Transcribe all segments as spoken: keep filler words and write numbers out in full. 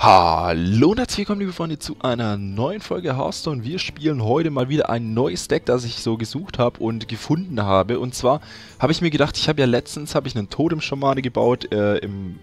Hallo und herzlich willkommen, liebe Freunde, zu einer neuen Folge Hearthstone. Wir spielen heute mal wieder ein neues Deck, das ich so gesucht habe und gefunden habe. Und zwar habe ich mir gedacht, ich habe ja letztens habe ich einen Totem Schamane gebaut, äh, im,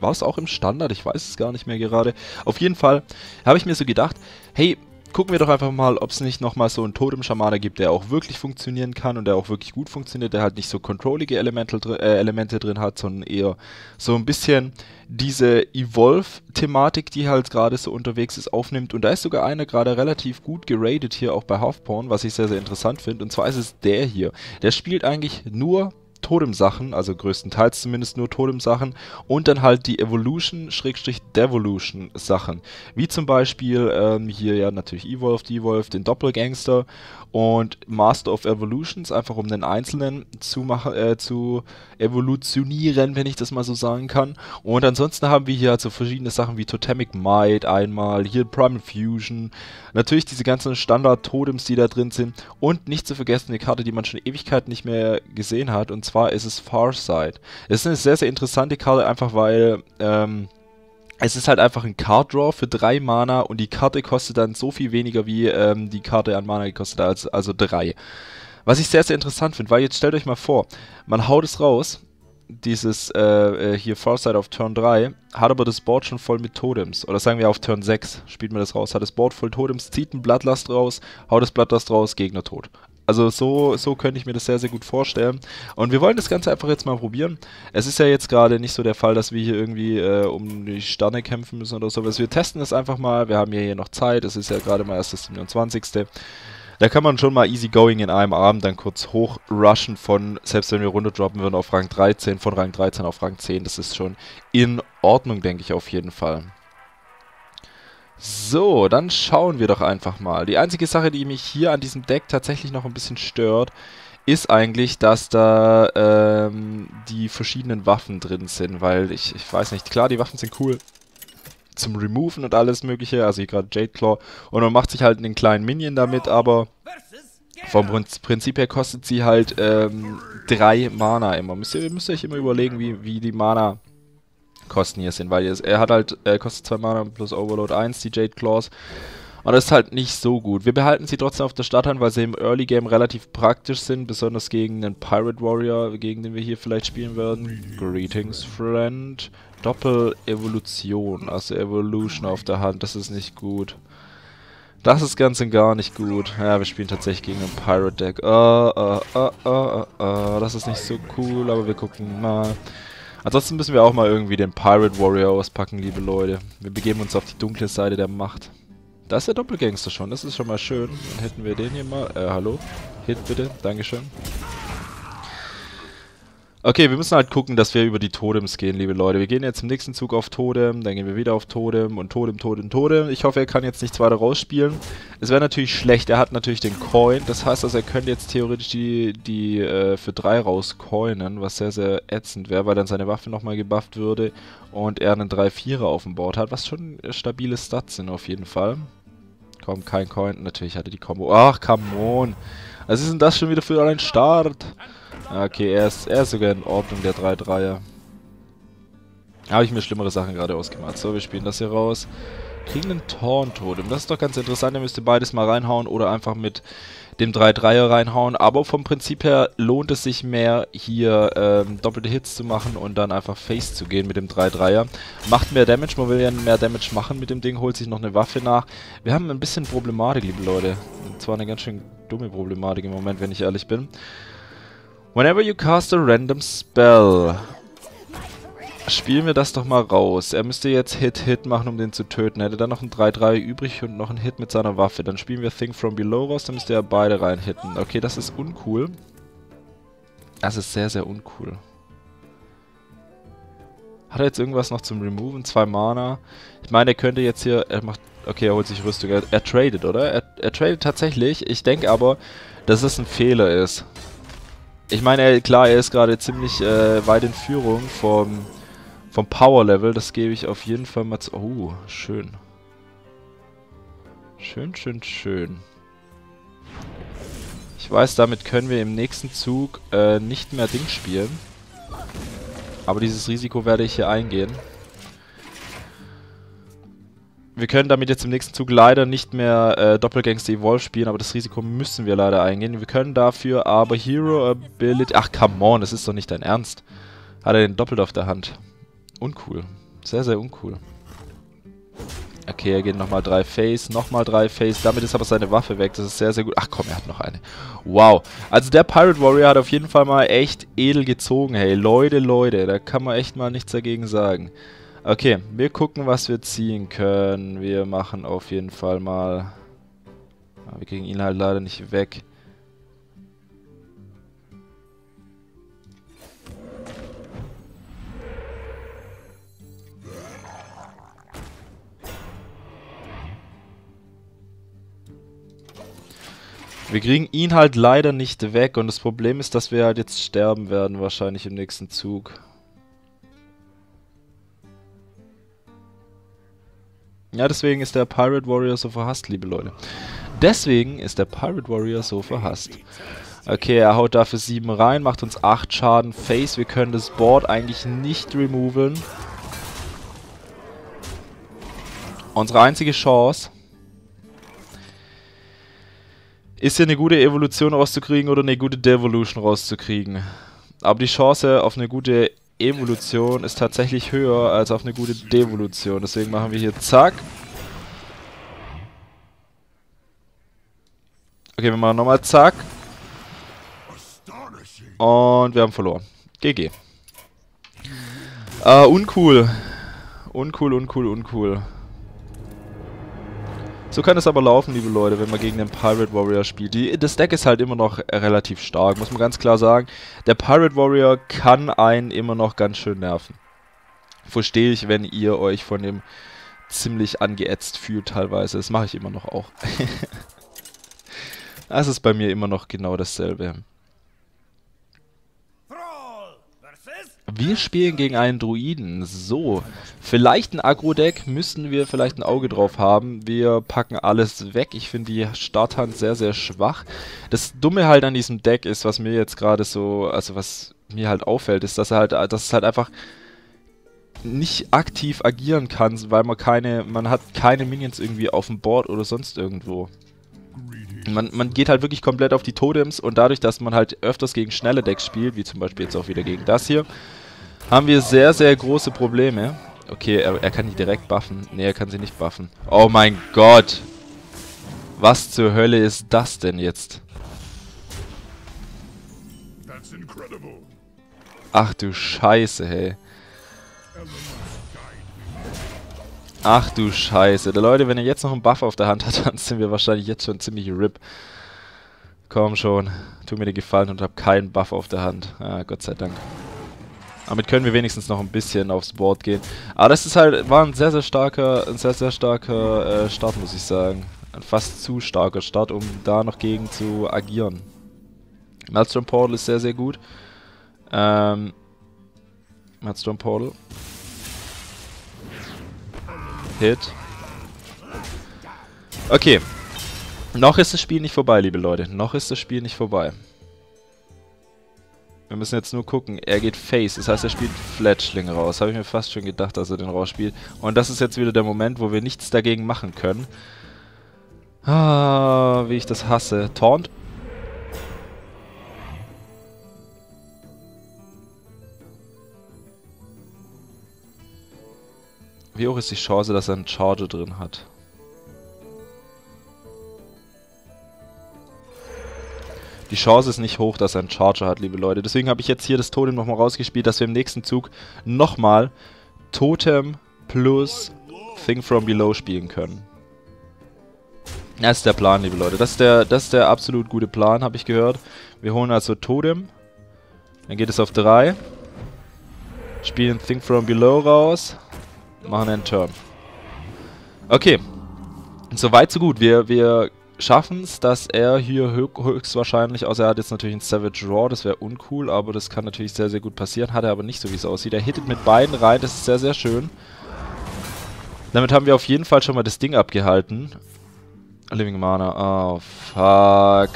war es auch im Standard? Ich weiß es gar nicht mehr gerade. Auf jeden Fall habe ich mir so gedacht, hey, gucken wir doch einfach mal, ob es nicht nochmal so einen Totem-Schamane gibt, der auch wirklich funktionieren kann und der auch wirklich gut funktioniert, der halt nicht so controlige Elemente, äh, Elemente drin hat, sondern eher so ein bisschen diese Evolve-Thematik, die halt gerade so unterwegs ist, aufnimmt. Und da ist sogar einer gerade relativ gut geratet hier auch bei Halfporn, was ich sehr, sehr interessant finde. Und zwar ist es der hier. Der spielt eigentlich nur Totem-Sachen, also größtenteils zumindest nur Totem-Sachen und dann halt die Evolution-Devolution-Sachen. Wie zum Beispiel ähm, hier ja natürlich Evolve, Devolve, den Doppelgangster und Master of Evolutions, einfach um den Einzelnen zu, machen, äh, zu evolutionieren, wenn ich das mal so sagen kann. Und ansonsten haben wir hier halt so verschiedene Sachen wie Totemic Might einmal, hier Primal Fusion, natürlich diese ganzen Standard-Totems, die da drin sind und nicht zu vergessen eine Karte, die man schon Ewigkeiten nicht mehr gesehen hat, und zwar Und zwar ist es Farsight. Es ist eine sehr, sehr interessante Karte, einfach weil ähm, es ist halt einfach ein Card Draw für drei Mana und die Karte kostet dann so viel weniger, wie ähm, die Karte an Mana gekostet hat, als, also drei. Was ich sehr, sehr interessant finde, weil jetzt stellt euch mal vor, man haut es raus, dieses äh, hier Farsight auf Turn drei, hat aber das Board schon voll mit Totems. Oder sagen wir auf Turn sechs spielt man das raus, hat das Board voll Totems, zieht ein Bloodlust raus, haut das Bloodlust raus, Gegner tot. Also so, so könnte ich mir das sehr, sehr gut vorstellen. Und wir wollen das Ganze einfach jetzt mal probieren. Es ist ja jetzt gerade nicht so der Fall, dass wir hier irgendwie äh, um die Sterne kämpfen müssen oder sowas. Wir testen das einfach mal. Wir haben ja hier noch Zeit. Es ist ja gerade mal erst das siebenundzwanzigste Da kann man schon mal easygoing in einem Abend dann kurz hochrushen von, selbst wenn wir Runde droppen würden, auf Rang dreizehn, von Rang dreizehn auf Rang zehn. Das ist schon in Ordnung, denke ich, auf jeden Fall. So, dann schauen wir doch einfach mal. Die einzige Sache, die mich hier an diesem Deck tatsächlich noch ein bisschen stört, ist eigentlich, dass da ähm, die verschiedenen Waffen drin sind, weil ich, ich weiß nicht, klar, die Waffen sind cool zum Removen und alles mögliche, also hier gerade Jadeclaw, und man macht sich halt einen kleinen Minion damit, aber vom Prinzip her kostet sie halt ähm, drei Mana immer. Müsst ihr, müsst ihr euch immer überlegen, wie, wie die Mana Kosten hier sind, weil jetzt, er hat halt, äh, kostet zwei Mana plus Overload eins, die Jadeclaws. Und das ist halt nicht so gut. Wir behalten sie trotzdem auf der Starthand, weil sie im Early Game relativ praktisch sind, besonders gegen den Pirate Warrior, gegen den wir hier vielleicht spielen werden. Greetings, Friend. Doppel-Evolution, also Evolution auf der Hand, das ist nicht gut. Das ist ganz und gar nicht gut. Ja, wir spielen tatsächlich gegen ein Pirate Deck. Oh, oh, oh, oh, oh, das ist nicht so cool, aber wir gucken mal. Ansonsten müssen wir auch mal irgendwie den Pirate Warrior auspacken, liebe Leute. Wir begeben uns auf die dunkle Seite der Macht. Da ist der Doppelgangster schon, das ist schon mal schön. Dann hätten wir den hier mal. Äh, hallo? Hit bitte, dankeschön. Okay, wir müssen halt gucken, dass wir über die Totems gehen, liebe Leute. Wir gehen jetzt im nächsten Zug auf Totem, dann gehen wir wieder auf Totem und Totem, Totem, Totem. Ich hoffe, er kann jetzt nichts weiter rausspielen. Es wäre natürlich schlecht, er hat natürlich den Coin. Das heißt, also er könnte jetzt theoretisch die, die äh, für drei rauscoinen, was sehr, sehr ätzend wäre, weil dann seine Waffe nochmal gebufft würde und er einen drei vierer auf dem Board hat, was schon stabile Stats sind auf jeden Fall. Komm, kein Coin. Natürlich hatte die Combo. Ach, come on. Was ist denn das schon wieder für ein Start? Okay, er ist, er ist sogar in Ordnung, der drei dreier. Habe ich mir schlimmere Sachen gerade ausgemalt. So, wir spielen das hier raus. Kriegen einen Torn-Totem. Das ist doch ganz interessant. Ihr müsst beides mal reinhauen oder einfach mit dem drei dreier reinhauen. Aber vom Prinzip her lohnt es sich mehr, hier ähm, doppelte Hits zu machen und dann einfach Face zu gehen mit dem drei dreier. Macht mehr Damage. Man will ja mehr Damage machen mit dem Ding. Holt sich noch eine Waffe nach. Wir haben ein bisschen Problematik, liebe Leute. Und zwar eine ganz schön dumme Problematik im Moment, wenn ich ehrlich bin. Whenever you cast a random spell. Spielen wir das doch mal raus. Er müsste jetzt Hit-Hit machen, um den zu töten. Er hätte dann noch einen drei drei übrig und noch einen Hit mit seiner Waffe. Dann spielen wir Thing from Below raus, dann müsste er beide reinhitten. Okay, das ist uncool. Das ist sehr, sehr uncool. Hat er jetzt irgendwas noch zum Removen? Zwei Mana. Ich meine, er könnte jetzt hier... Er macht... Okay, er holt sich Rüstung. Er, er tradet, oder? Er, er tradet tatsächlich. Ich denke aber, dass es ein Fehler ist. Ich meine, klar, er ist gerade ziemlich äh, weit in Führung vom, vom Power-Level. Das gebe ich auf jeden Fall mal zu... Oh, schön. Schön, schön, schön. Ich weiß, damit können wir im nächsten Zug äh, nicht mehr Ding spielen. Aber dieses Risiko werde ich hier eingehen. Wir können damit jetzt im nächsten Zug leider nicht mehr äh, Doppelgangster Evolve spielen, aber das Risiko müssen wir leider eingehen. Wir können dafür aber Hero Ability... Ach, come on, das ist doch nicht dein Ernst. Hat er den doppelt auf der Hand. Uncool. Sehr, sehr uncool. Okay, er geht nochmal drei Face, nochmal drei Face. Damit ist aber seine Waffe weg. Das ist sehr, sehr gut. Ach komm, er hat noch eine. Wow. Also der Pirate Warrior hat auf jeden Fall mal echt edel gezogen. Hey, Leute, Leute. Da kann man echt mal nichts dagegen sagen. Okay, wir gucken, was wir ziehen können. Wir machen auf jeden Fall mal... Wir kriegen ihn halt leider nicht weg. Wir kriegen ihn halt leider nicht weg und das Problem ist, dass wir halt jetzt sterben werden, wahrscheinlich im nächsten Zug. Ja, deswegen ist der Pirate Warrior so verhasst, liebe Leute. Deswegen ist der Pirate Warrior so verhasst. Okay, er haut dafür sieben rein, macht uns acht Schaden. Face, wir können das Board eigentlich nicht removen. Unsere einzige Chance... ist hier eine gute Evolution rauszukriegen oder eine gute Devolution rauszukriegen. Aber die Chance auf eine gute Evolution ist tatsächlich höher als auf eine gute Devolution. Deswegen machen wir hier zack. Okay, wir machen nochmal zack. Und wir haben verloren. G G. Äh, uncool. Uncool, uncool, uncool. So kann es aber laufen, liebe Leute, wenn man gegen den Pirate Warrior spielt. Die, das Deck ist halt immer noch relativ stark, muss man ganz klar sagen. Der Pirate Warrior kann einen immer noch ganz schön nerven. Verstehe ich, wenn ihr euch von dem ziemlich angeätzt fühlt teilweise. Das mache ich immer noch auch. Das ist bei mir immer noch genau dasselbe. Wir spielen gegen einen Druiden. So, vielleicht ein Agro-Deck müssen wir vielleicht ein Auge drauf haben. Wir packen alles weg. Ich finde die Starthand sehr, sehr schwach. Das Dumme halt an diesem Deck ist, was mir jetzt gerade so, also was mir halt auffällt, ist, dass er halt, dass es halt einfach nicht aktiv agieren kann, weil man keine, man hat keine Minions irgendwie auf dem Board oder sonst irgendwo. Man, man geht halt wirklich komplett auf die Totems und dadurch, dass man halt öfters gegen schnelle Decks spielt, wie zum Beispiel jetzt auch wieder gegen das hier, haben wir sehr, sehr große Probleme. Okay, er, er kann die direkt buffen. Ne, er kann sie nicht buffen. Oh mein Gott! Was zur Hölle ist das denn jetzt? Ach du Scheiße, hey. Ach du Scheiße. Der Leute, wenn er jetzt noch einen Buff auf der Hand hat, dann sind wir wahrscheinlich jetzt schon ziemlich RIP. Komm schon. Tu mir den Gefallen und hab keinen Buff auf der Hand. Ah, Gott sei Dank. Damit können wir wenigstens noch ein bisschen aufs Board gehen. Aber das ist halt, war ein sehr, sehr starker, ein sehr, sehr starker äh, Start, muss ich sagen. Ein fast zu starker Start, um da noch gegen zu agieren. Maelstrom Portal ist sehr, sehr gut. Ähm. Maelstrom Portal. Hit. Okay. Noch ist das Spiel nicht vorbei, liebe Leute. Noch ist das Spiel nicht vorbei. Wir müssen jetzt nur gucken. Er geht Face. Das heißt, er spielt Fletchling raus. Habe ich mir fast schon gedacht, dass er den rausspielt. Und das ist jetzt wieder der Moment, wo wir nichts dagegen machen können. Ah, wie ich das hasse. Taunt. Wie hoch ist die Chance, dass er einen Charger drin hat? Die Chance ist nicht hoch, dass er einen Charger hat, liebe Leute. Deswegen habe ich jetzt hier das Totem nochmal rausgespielt, dass wir im nächsten Zug nochmal Totem plus Thing from Below spielen können. Das ist der Plan, liebe Leute. Das ist der, das ist der absolut gute Plan, habe ich gehört. Wir holen also Totem. Dann geht es auf drei. Spielen Thing from Below raus. Machen einen Turn. Okay. Soweit, so gut. Wir, wir schaffen es, dass er hier höchstwahrscheinlich, außer er hat jetzt natürlich einen Savage Raw, das wäre uncool, aber das kann natürlich sehr, sehr gut passieren. Hat er aber nicht, so wie es aussieht. Er hittet mit beiden rein, das ist sehr, sehr schön. Damit haben wir auf jeden Fall schon mal das Ding abgehalten. Living Mana. Oh, fuck.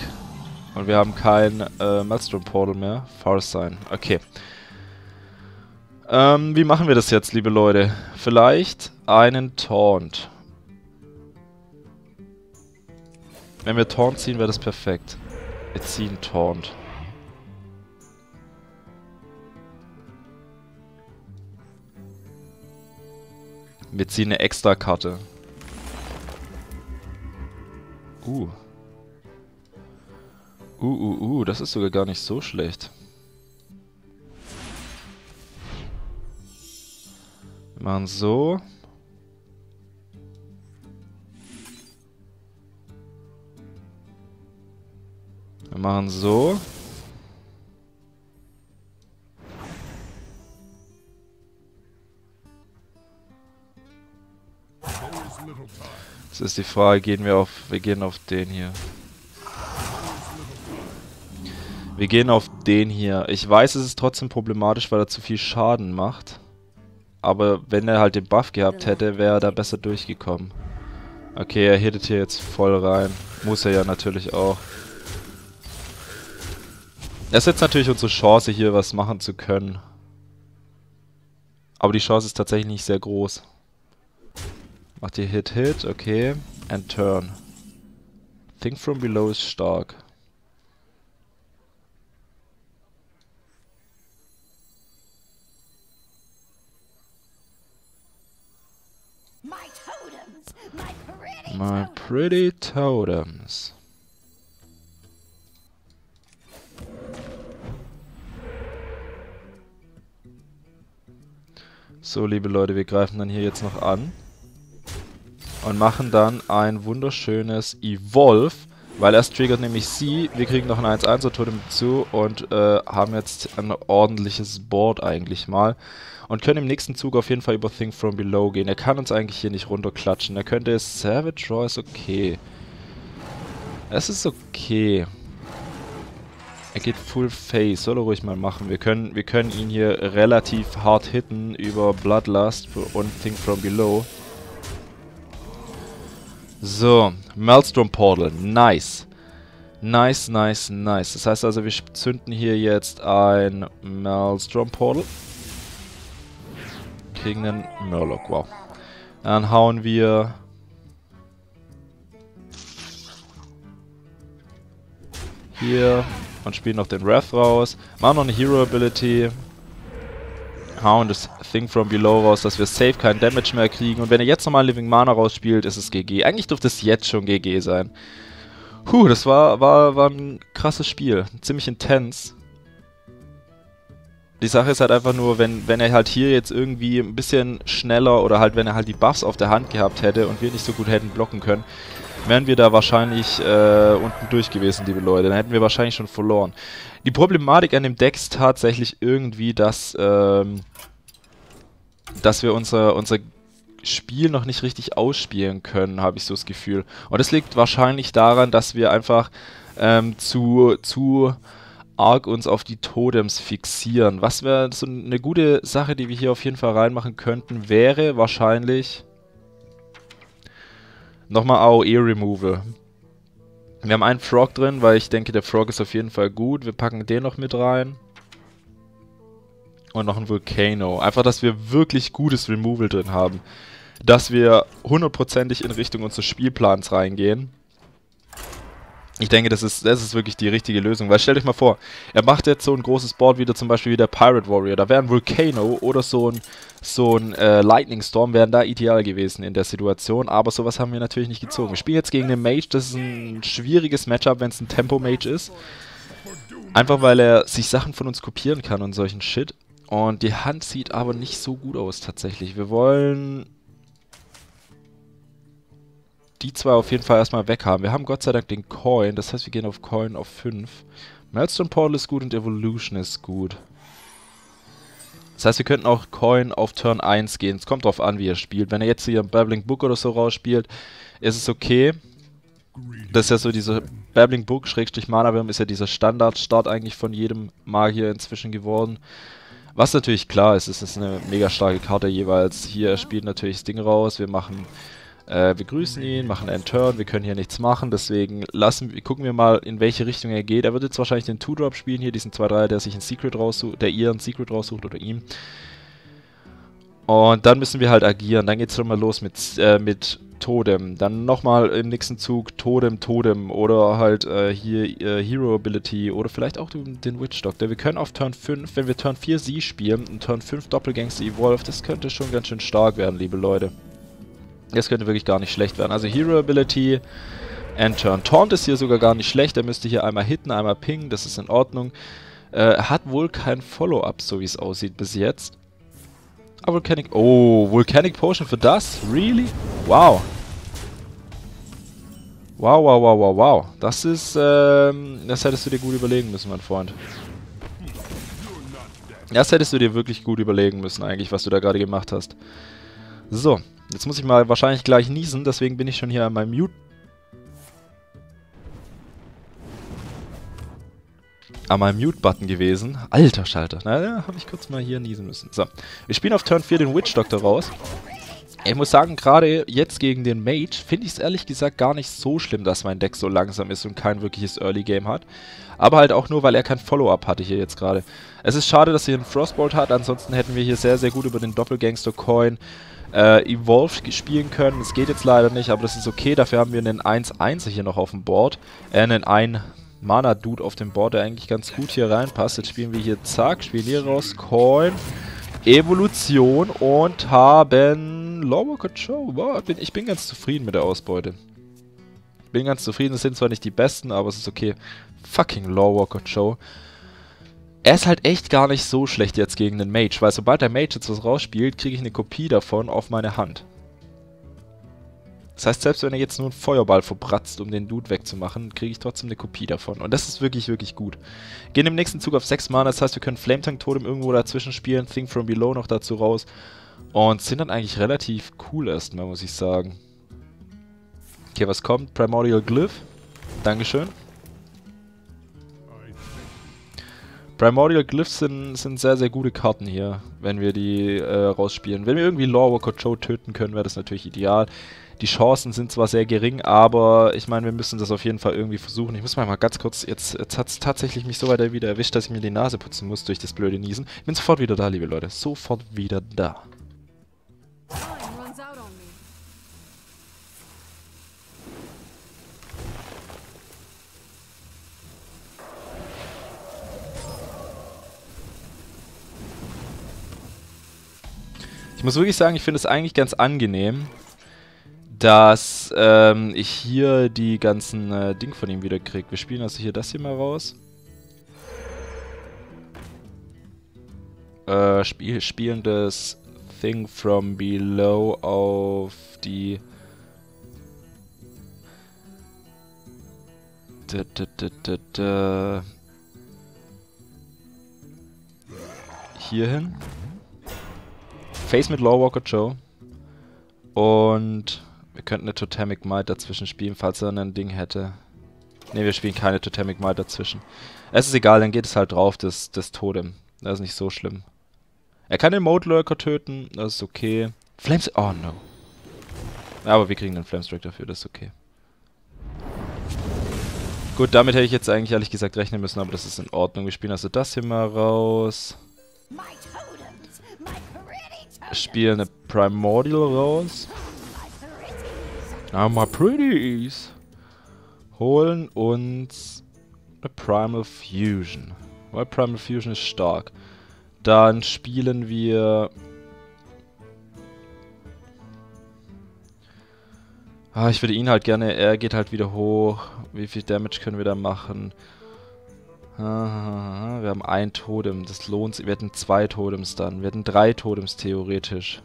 Und wir haben kein äh, Maelstrom Portal mehr. Farsight. Okay. Ähm, wie machen wir das jetzt, liebe Leute? Vielleicht einen Taunt. Wenn wir Taunt ziehen, wäre das perfekt. Wir ziehen Taunt. Wir ziehen eine extra Karte. Uh. Uh, uh, uh, das ist sogar gar nicht so schlecht. Wir machen so. Wir machen so. Jetzt ist die Frage, gehen wir auf, wir gehen auf den hier. Wir gehen auf den hier. Ich weiß, es ist trotzdem problematisch, weil er zu viel Schaden macht. Aber wenn er halt den Buff gehabt hätte, wäre er da besser durchgekommen. Okay, er hittet hier jetzt voll rein. Muss er ja natürlich auch. Das ist jetzt natürlich unsere Chance, hier was machen zu können. Aber die Chance ist tatsächlich nicht sehr groß. Macht ihr Hit, Hit, okay. And turn. Thing from Below ist stark. My totems, my pretty, my pretty totems. So, liebe Leute, wir greifen dann hier jetzt noch an. Und machen dann ein wunderschönes Evolve, weil erst triggert nämlich sie, wir kriegen noch ein eins eins er Totem zu und äh, haben jetzt ein ordentliches Board eigentlich mal. Und können im nächsten Zug auf jeden Fall über Thing from Below gehen. Er kann uns eigentlich hier nicht runterklatschen. Er könnte es... Savage Raw ist okay. Es ist okay. Er geht Full Face, soll er ruhig mal machen. Wir können, wir können ihn hier relativ hart hitten über Bloodlust und Thing from Below. So, Maelstrom Portal, nice. Nice, nice, nice. Das heißt also, wir zünden hier jetzt ein Maelstrom Portal. Kriegen einen Murloc, wow. Dann hauen wir... hier und spielen noch den Wrath raus. Machen noch eine Hero Ability. Hauen das Thing from Below raus, dass wir safe keinen Damage mehr kriegen. Und wenn er jetzt nochmal Living Mana rausspielt, ist es G G. Eigentlich dürfte es jetzt schon G G sein. Puh, das war, war, war ein krasses Spiel. Ziemlich intens. Die Sache ist halt einfach nur, wenn, wenn er halt hier jetzt irgendwie ein bisschen schneller oder halt wenn er halt die Buffs auf der Hand gehabt hätte und wir nicht so gut hätten blocken können, wären wir da wahrscheinlich äh, unten durch gewesen, liebe Leute. Dann hätten wir wahrscheinlich schon verloren. Die Problematik an dem Deck ist tatsächlich irgendwie, dass, ähm, dass wir unser, unser Spiel noch nicht richtig ausspielen können, habe ich so das Gefühl. Und das liegt wahrscheinlich daran, dass wir einfach ähm, zu, zu arg uns auf die Totems fixieren. Was wäre so eine gute Sache, die wir hier auf jeden Fall reinmachen könnten, wäre wahrscheinlich... nochmal A O E-Removal. Wir haben einen Frog drin, weil ich denke, der Frog ist auf jeden Fall gut. Wir packen den noch mit rein. Und noch ein Volcano. Einfach, dass wir wirklich gutes Removal drin haben. Dass wir hundertprozentig in Richtung unseres Spielplans reingehen. Ich denke, das ist, das ist wirklich die richtige Lösung. Weil stellt euch mal vor, er macht jetzt so ein großes Board wieder, zum Beispiel wie der Pirate Warrior. Da wäre ein Volcano oder so ein, so ein äh, Lightning Storm wären da ideal gewesen in der Situation. Aber sowas haben wir natürlich nicht gezogen. Wir spielen jetzt gegen den Mage. Das ist ein schwieriges Matchup, wenn es ein Tempo-Mage ist. Einfach, weil er sich Sachen von uns kopieren kann und solchen Shit. Und die Hand sieht aber nicht so gut aus tatsächlich. Wir wollen... die zwei auf jeden Fall erstmal weg haben. Wir haben Gott sei Dank den Coin, das heißt wir gehen auf Coin auf fünf. Maelstrom Portal ist gut und Evolution ist gut. Das heißt wir könnten auch Coin auf Turn eins gehen. Es kommt drauf an, wie er spielt. Wenn er jetzt hier Babbling Book oder so rausspielt, ist es okay. Das ist ja so diese Babbling Book Schrägstrich Mana-Wurm ist ja dieser Standard-Start eigentlich von jedem Magier inzwischen geworden. Was natürlich klar ist, es ist eine mega starke Karte jeweils. Hier spielt natürlich das Ding raus, wir machen... Äh, wir grüßen ihn, machen einen Turn, wir können hier nichts machen, deswegen lassen, gucken wir mal, in welche Richtung er geht. Er wird jetzt wahrscheinlich den Two-Drop spielen, hier diesen zwei drei, der sich ein Secret raussucht, der ihr ein Secret raussucht oder ihm. Und dann müssen wir halt agieren, dann geht's schon mal los mit, äh, mit Totem, dann nochmal im nächsten Zug Totem, Totem oder halt äh, hier äh, Hero Ability oder vielleicht auch den Witch Doctor. Wir können auf Turn fünf, wenn wir Turn vier sie spielen und Turn fünf Doppelgangster Evolve, das könnte schon ganz schön stark werden, liebe Leute. Das könnte wirklich gar nicht schlecht werden. Also Hero Ability, End-Turn. Taunt ist hier sogar gar nicht schlecht, er müsste hier einmal hitten, einmal pingen, das ist in Ordnung. Äh, hat wohl kein Follow-Up, so wie es aussieht bis jetzt. Ah, Volcanic... Oh, Volcanic Potion für das? Really? Wow. Wow, wow, wow, wow, wow. Das ist, ähm... das hättest du dir gut überlegen müssen, mein Freund. Das hättest du dir wirklich gut überlegen müssen, eigentlich, was du da gerade gemacht hast. So. Jetzt muss ich mal wahrscheinlich gleich niesen, deswegen bin ich schon hier an meinem Mute... an meinem Mute-Button gewesen. Alter Schalter. Naja, habe ich kurz mal hier niesen müssen. So, wir spielen auf Turn vier den Witch Doctor raus. Ich muss sagen, gerade jetzt gegen den Mage finde ich es ehrlich gesagt gar nicht so schlimm, dass mein Deck so langsam ist und kein wirkliches Early-Game hat. Aber halt auch nur, weil er kein Follow-Up hatte hier jetzt gerade. Es ist schade, dass er hier einen Frostbolt hat, ansonsten hätten wir hier sehr, sehr gut über den Doppelgangster-Coin äh, Evolve spielen können. Das geht jetzt leider nicht, aber das ist okay. Dafür haben wir einen eins eins hier noch auf dem Board. Äh, einen eins Mana-Dude auf dem Board, der eigentlich ganz gut hier reinpasst. Jetzt spielen wir hier, zack, spielen hier raus, Coin, Evolution und haben Lorewalker Cho. Wow, bin, ich bin ganz zufrieden mit der Ausbeute. Bin ganz zufrieden, es sind zwar nicht die besten, aber es ist okay. Fucking Lorewalker Cho. Er ist halt echt gar nicht so schlecht jetzt gegen den Mage, weil sobald der Mage jetzt was rausspielt, kriege ich eine Kopie davon auf meine Hand. Das heißt, selbst wenn er jetzt nur einen Feuerball verbratzt, um den Dude wegzumachen, kriege ich trotzdem eine Kopie davon. Und das ist wirklich, wirklich gut. Gehen im nächsten Zug auf sechs Mana, das heißt, wir können Flametank-Totem irgendwo dazwischen spielen, Thing from Below noch dazu raus. Und sind dann eigentlich relativ cool erstmal, muss ich sagen. Okay, was kommt? Primordial Glyph. Dankeschön. Primordial Glyphs sind, sind sehr, sehr gute Karten hier, wenn wir die äh, rausspielen. Wenn wir irgendwie Lorewalker Cho töten können, wäre das natürlich ideal. Die Chancen sind zwar sehr gering, aber ich meine, wir müssen das auf jeden Fall irgendwie versuchen. Ich muss mal ganz kurz, jetzt, jetzt hat es tatsächlich mich so weit wieder erwischt, dass ich mir die Nase putzen muss durch das blöde Niesen. Ich bin sofort wieder da, liebe Leute. Sofort wieder da. Ich muss wirklich sagen, ich finde es eigentlich ganz angenehm, dass ähm, ich hier die ganzen äh, Ding von ihm wieder kriege. Wir spielen also hier das hier mal raus. Äh, spiel, spielen das Thing from Below auf die... Da, da, da, da, da. Hier hin. Face mit Lorewalker Cho. Und... wir könnten eine Totemic Might dazwischen spielen, falls er ein Ding hätte. Ne, wir spielen keine Totemic Might dazwischen. Es ist egal, dann geht es halt drauf, das, das Totem. Das ist nicht so schlimm. Er kann den Mode Lurker töten, das ist okay. Flames... oh no. Aber wir kriegen den Flamestrike dafür, das ist okay. Gut, damit hätte ich jetzt eigentlich ehrlich gesagt rechnen müssen, aber das ist in Ordnung. Wir spielen also das hier mal raus. Spielen eine Primordial raus. Ah, my pretties! Holen uns eine Primal Fusion. Weil Primal Fusion ist stark. Dann spielen wir... ah, ich würde ihn halt gerne... er geht halt wieder hoch. Wie viel Damage können wir da machen? Ah, wir haben ein Totem. Das lohnt sich. Wir hätten zwei Totems dann. Wir hätten drei Totems theoretisch.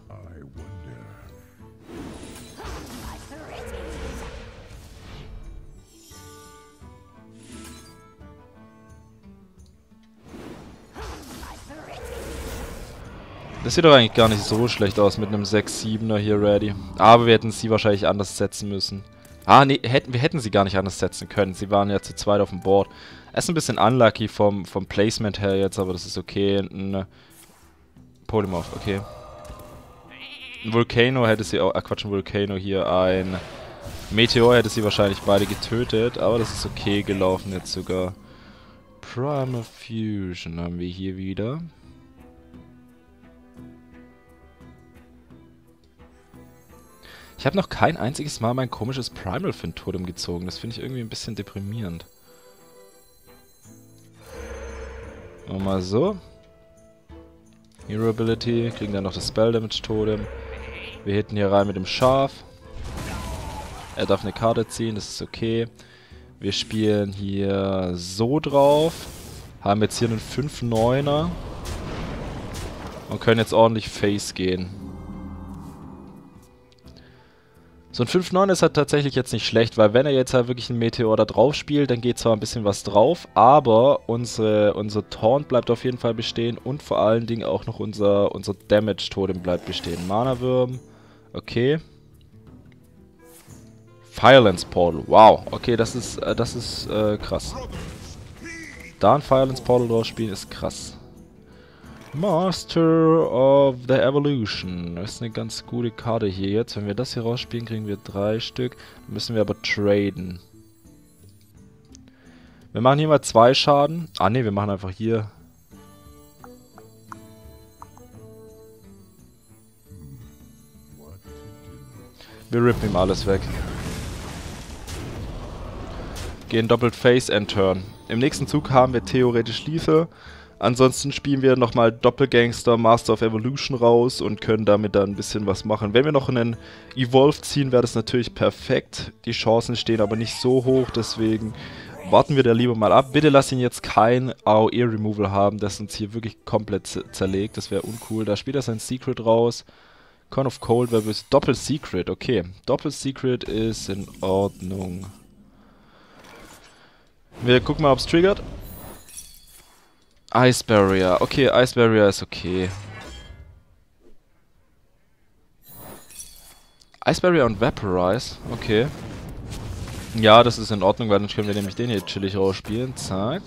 Das sieht doch eigentlich gar nicht so schlecht aus mit einem sechs siebener hier ready. Aber wir hätten sie wahrscheinlich anders setzen müssen. Ah, nee, hätten, wir hätten sie gar nicht anders setzen können. Sie waren ja zu zweit auf dem Board. Er ist ein bisschen unlucky vom, vom Placement her jetzt, aber das ist okay. Ein Polymoth, okay. Ein Volcano hätte sie auch... ah, Quatsch, ein Volcano hier. Ein Meteor hätte sie wahrscheinlich beide getötet, aber das ist okay gelaufen jetzt sogar. Primal Fusion haben wir hier wieder. Ich habe noch kein einziges Mal mein komisches Primal Fin-Totem gezogen. Das finde ich irgendwie ein bisschen deprimierend. Nochmal so. Hero Ability. Kriegen dann noch das Spell Damage Totem. Wir hitten hier rein mit dem Schaf. Er darf eine Karte ziehen, das ist okay. Wir spielen hier so drauf. Haben jetzt hier einen fünf neuner. Und können jetzt ordentlich Face gehen. So ein fünf neuner ist halt tatsächlich jetzt nicht schlecht, weil wenn er jetzt halt wirklich einen Meteor da drauf spielt, dann geht zwar ein bisschen was drauf, aber unsere, unser Taunt bleibt auf jeden Fall bestehen und vor allen Dingen auch noch unser, unser Damage-Totem bleibt bestehen. Mana-Würm, okay. Firelands-Portal, wow, okay, das ist, äh, das ist äh, krass. Da ein Firelands-Portal drauf spielen ist krass. Master of the Evolution. Das ist eine ganz gute Karte hier jetzt. Wenn wir das hier rausspielen, kriegen wir drei Stück. Müssen wir aber traden. Wir machen hier mal zwei Schaden. Ah ne, wir machen einfach hier. Wir rippen ihm alles weg. Gehen doppelt Face and Turn. Im nächsten Zug haben wir theoretisch Lethal. Ansonsten spielen wir nochmal Doppelgangster, Master of Evolution raus und können damit dann ein bisschen was machen. Wenn wir noch einen Evolve ziehen, wäre das natürlich perfekt. Die Chancen stehen aber nicht so hoch, deswegen warten wir da lieber mal ab. Bitte lass ihn jetzt kein A O E-Removal haben, das uns hier wirklich komplett zerlegt. Das wäre uncool. Da spielt er sein Secret raus. Con of Cold, wer will's? Doppel-Secret, okay. Doppel-Secret ist in Ordnung. Wir gucken mal, ob es triggert. Ice Barrier. Okay, Ice Barrier ist okay. Ice Barrier und Vaporize. Okay. Ja, das ist in Ordnung, weil dann können wir nämlich den hier chillig rausspielen. Zack.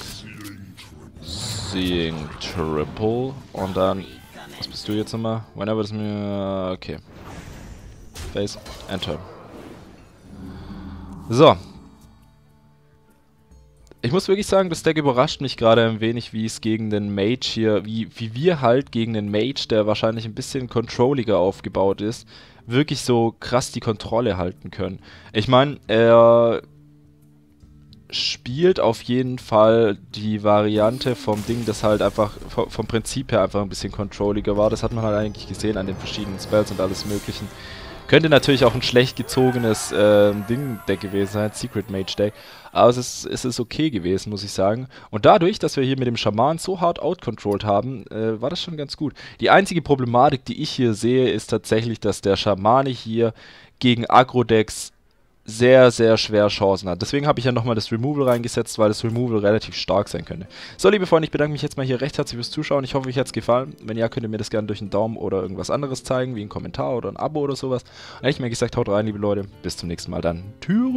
Seeing Triple. Und dann... Was bist du jetzt nochmal? Whenever das mir... Okay. Face. Enter. So. Ich muss wirklich sagen, das Deck überrascht mich gerade ein wenig, wie es gegen den Mage hier, wie, wie wir halt gegen den Mage, der wahrscheinlich ein bisschen controlliger aufgebaut ist, wirklich so krass die Kontrolle halten können. Ich meine, er spielt auf jeden Fall die Variante vom Ding, das halt einfach vom Prinzip her einfach ein bisschen controlliger war. Das hat man halt eigentlich gesehen an den verschiedenen Spells und alles Möglichen. Könnte natürlich auch ein schlecht gezogenes äh, Ding-Deck gewesen sein, Secret Mage-Deck, aber es ist, es ist okay gewesen, muss ich sagen. Und dadurch, dass wir hier mit dem Schaman so hart outcontrolled haben, äh, war das schon ganz gut. Die einzige Problematik, die ich hier sehe, ist tatsächlich, dass der Schamane hier gegen Agro-Decks sehr, sehr schwer Chancen hat. Deswegen habe ich ja nochmal das Removal reingesetzt, weil das Removal relativ stark sein könnte. So, liebe Freunde, ich bedanke mich jetzt mal hier recht herzlich fürs Zuschauen. Ich hoffe, euch hat es gefallen. Wenn ja, könnt ihr mir das gerne durch einen Daumen oder irgendwas anderes zeigen, wie einen Kommentar oder ein Abo oder sowas. Und hätte ich mir gesagt, haut rein, liebe Leute. Bis zum nächsten Mal dann. Tschüss.